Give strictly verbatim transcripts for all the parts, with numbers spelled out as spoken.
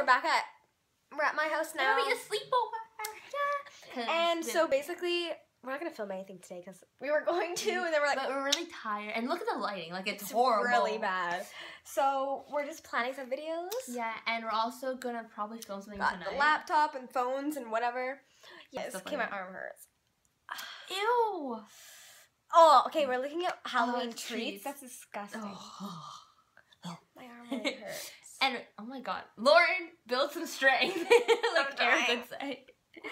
we're back at we're at my house now. It'll be a sleepover. Yeah. And so basically, we're not gonna film anything today because we were going to, and then we're like, but we're really tired. And look at the lighting, like it's, it's horrible, really bad. So we're just planning some videos. Yeah, and we're also gonna probably film something Got tonight. The laptop and phones and whatever. Yes, yeah, okay, my arm hurts. Ew. Oh, okay. We're looking at Halloween oh, treats. treats. That's disgusting. Oh. Oh. My arm really hurts. And oh my god, Lauren, build some strength, like Aaron would say. Okay,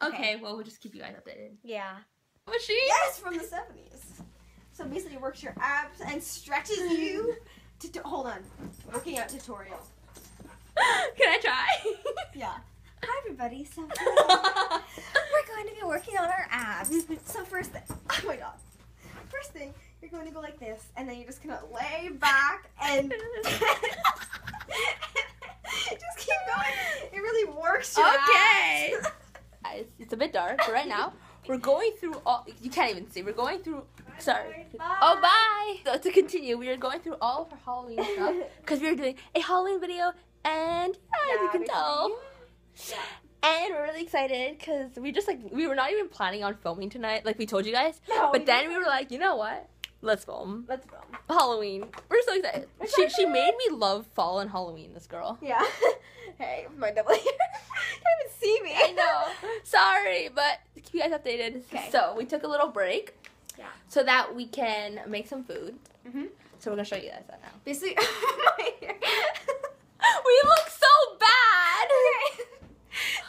okay, well, we'll just keep you guys updated. Yeah. Was she? Yes, from the seventies. So basically, it works your abs and stretches you. To, to hold on, working out tutorial. Can I try? Yeah. Hi everybody. So we're going to be working on our abs. So first, thing, oh my god. First thing, you're going to go like this, and then you're just gonna lay back and. Just keep going. It really works. Your okay. Guys, it's a bit dark, but right now we're going through all. You can't even see. We're going through. Bye, sorry. Bye. Oh, bye. So to continue, we are going through all of our Halloween stuff because we are doing a Halloween video, and yeah, as you can tell, yeah. And we're really excited because we just like we were not even planning on filming tonight, like we told you guys. No, but we then didn't. We were like, you know what? Let's film. Let's film. Halloween. We're so excited. We're she she made me love fall and Halloween, this girl. Yeah. Hey, my double ear. You haven't seen me. I know. Sorry, but keep you guys updated. Okay. So we took a little break. Yeah. So that we can make some food. Mm-hmm. So we're gonna show you guys that now. Basically my ear. We look so bad. Okay.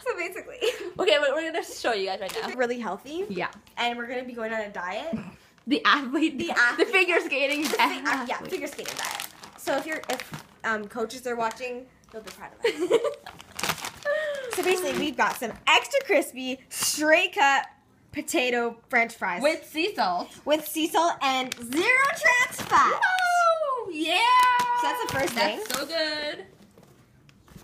So basically. Okay, but we're gonna show you guys right now. It's really healthy. Yeah. And we're gonna be going on a diet. The athlete, the athlete, the figure skating, the athlete. Athlete. Yeah, figure skating diet. So if you're, if um, coaches are watching, they'll be proud of us. So basically, we've got some extra crispy, straight cut potato French fries with sea salt, with sea salt and zero trans fat. Oh yeah! So that's the first thing. That's so good.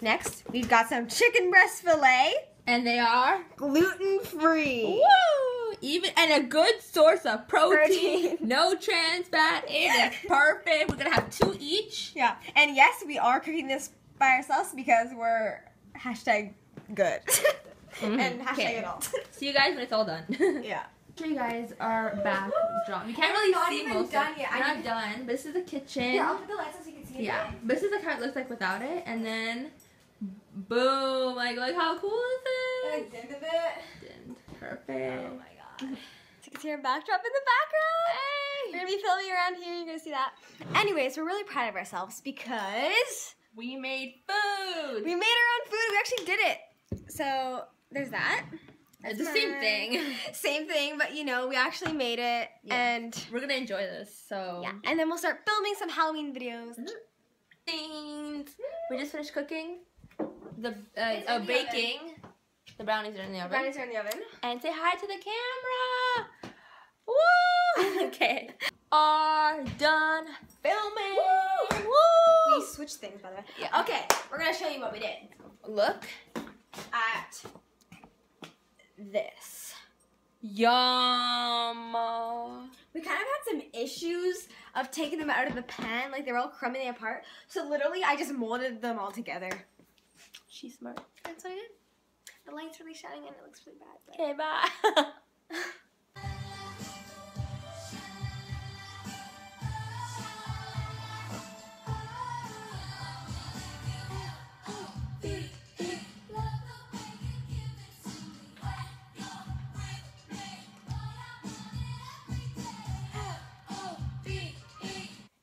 Next, we've got some chicken breast fillet, and they are gluten free. Woo! Even and a good source of protein, protein. No trans fat. It is perfect. We're gonna have two each. Yeah, and yes, we are cooking this by ourselves because we're hashtag good mm-hmm. and hashtag okay. It all. See you guys when it's all done. Yeah. You guys are back. Drop. You can't really not see even most. Done of it. Yet. We're not done. But this is the kitchen. Yeah, I'll put the lights so you can see it. Yeah. Again. This is like how it looks like without it, and then boom! Like, like how cool is it? Like end of it. Dimmed. Perfect. Oh my. So you can see our backdrop in the background. Hey. We're going to be filming around here. You're going to see that. Anyways, we're really proud of ourselves because we made food. We made our own food. We actually did it. So there's that. That's the same thing. Same thing, but you know, we actually made it. Yeah. And we're going to enjoy this. So yeah. And then we'll start filming some Halloween videos. Mm-hmm. We just finished cooking. The uh, oh, the baking. Oven. The brownies are in the oven. The brownies are in the oven. And say hi to the camera. Woo! Okay. Are done filming. Woo! Woo! We switched things, by the way. Yeah. Okay, we're gonna show you what we did. Look at this. Yum. We kind of had some issues of taking them out of the pan, like they were all crumbling apart. So literally, I just molded them all together. She's smart. That's what I did. The light's really shining and it looks really bad. But... Okay, bye.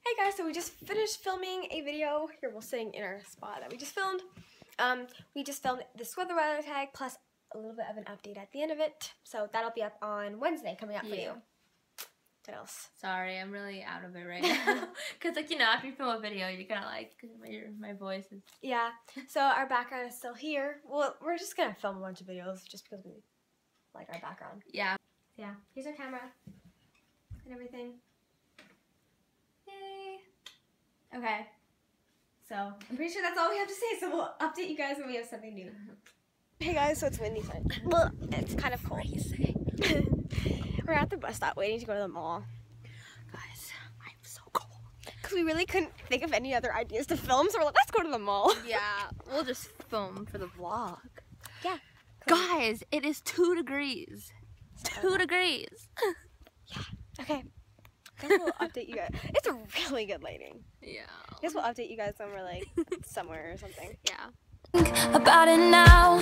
Hey guys, so we just finished filming a video. Here we're sitting in our spot that we just filmed. Um, we just filmed this weather weather tag plus a little bit of an update at the end of it. So that'll be up on Wednesday coming up yeah. for you. What else? Sorry, I'm really out of it right now. Because like, you know, after you film a video, you kind of like, my, my voice is... Yeah, so our background is still here. Well, we're just going to film a bunch of videos just because we like our background. Yeah. Yeah, here's our camera and everything. Yay. Okay. So I'm pretty sure that's all we have to say, so we'll update you guys when we have something new. Hey guys, so it's windy time. Well, it's kind of cold. We're at the bus stop waiting to go to the mall. Guys, I'm so cold. because we really couldn't think of any other ideas to film, so we're like, let's go to the mall. Yeah, we'll just film for the vlog. Yeah. Cool. Guys, it is two degrees. So two degrees. Yeah. Okay. I guess we'll update you guys. It's a really good lighting. Yeah. I guess we'll update you guys when we're like somewhere or something. Yeah. About it now.